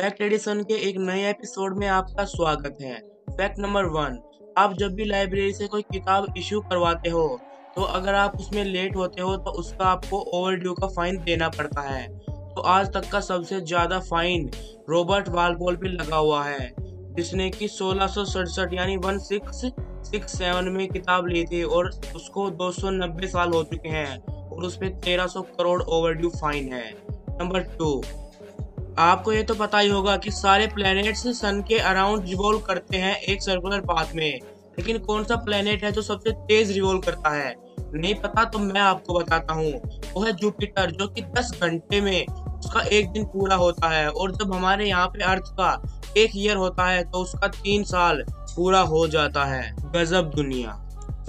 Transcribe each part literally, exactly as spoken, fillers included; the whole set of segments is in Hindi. फैक्ट एडिशन के एक नए एपिसोड में आपका स्वागत है। फैक्ट नंबर वन, आप जब भी लाइब्रेरी से कोई किताब इशू करवाते हो तो अगर आप उसमें लेट होते हो तो उसका आपको ओवरड्यू का फाइन देना पड़ता है। तो आज तक का सबसे ज़्यादा फाइन रॉबर्ट वालबॉल पे लगा हुआ है, जिसने कि सोलह सौ सड़सठ यानी वन सिक्स सिक्स सेवन में किताब ली थी और उसको दो सौ नब्बे साल हो चुके हैं और उस पर तेरह सौ करोड़ ओवरड्यू फाइन है। नंबर टू, आपको ये तो पता ही होगा कि सारे प्लैनेट्स सन के अराउंड रिवॉल्व करते हैं एक सर्कुलर पाथ में, लेकिन कौन सा प्लैनेट है जो सबसे तेज रिवॉल्व करता है? नहीं पता तो मैं आपको बताता हूँ, वो है जुपिटर, जो कि दस घंटे में उसका एक दिन पूरा होता है। और जब हमारे यहाँ पे अर्थ का एक ईयर होता है तो उसका तीन साल पूरा हो जाता है। गजब दुनिया।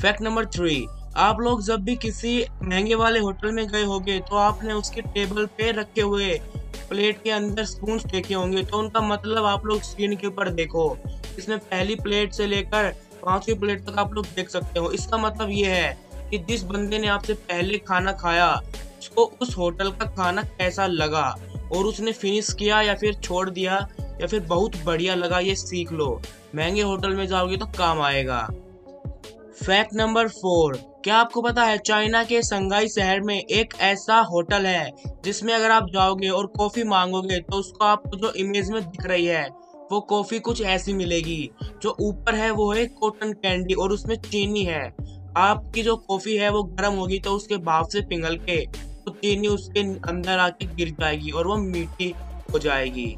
फैक्ट नंबर थ्री, आप लोग जब भी किसी महंगे वाले होटल में गए होंगे तो आपने उसके टेबल पे रखे हुए प्लेट के अंदर स्पून्स देखे होंगे, तो उनका मतलब आप लोग स्क्रीन के ऊपर देखो। इसमें पहली प्लेट से लेकर पांचवी प्लेट तक आप लोग देख सकते हो। इसका मतलब ये है कि जिस बंदे ने आपसे पहले खाना खाया उसको उस होटल का खाना कैसा लगा और उसने फिनिश किया या फिर छोड़ दिया या फिर बहुत बढ़िया लगा, ये सीख लो। महंगे होटल में जाओगे तो काम आएगा। फैक्ट नंबर फोर, क्या आपको पता है चाइना के संघाई शहर में एक ऐसा होटल है जिसमें अगर आप जाओगे और कॉफ़ी मांगोगे तो उसको आपको जो इमेज में दिख रही है वो कॉफ़ी कुछ ऐसी मिलेगी। जो ऊपर है वो है कॉटन कैंडी और उसमें चीनी है। आपकी जो कॉफ़ी है वो गर्म होगी तो उसके भाप से पिघल के तो चीनी उसके अंदर आके गिर जाएगी और वो मीठी हो जाएगी।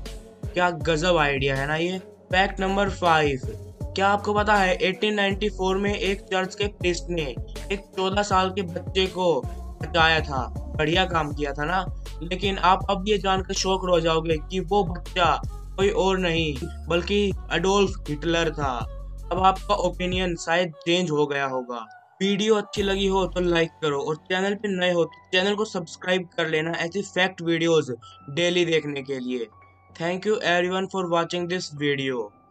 क्या गजब आइडिया है ना ये। फैक्ट नंबर फाइव, क्या आपको पता है अठारह सौ चौरानवे में एक चर्च के प्रीस्ट ने एक चौदह साल के बच्चे को बचाया था। बढ़िया काम किया था ना, लेकिन आप अब ये जानकर शौक हो जाओगे कि वो बच्चा कोई और नहीं बल्कि एडोल्फ हिटलर था। अब आपका ओपिनियन शायद चेंज हो गया होगा। वीडियो अच्छी लगी हो तो लाइक करो और चैनल पे नए हो तो चैनल को सब्सक्राइब कर लेना ऐसी फैक्ट वीडियोज डेली देखने के लिए। Thank you everyone for watching this video.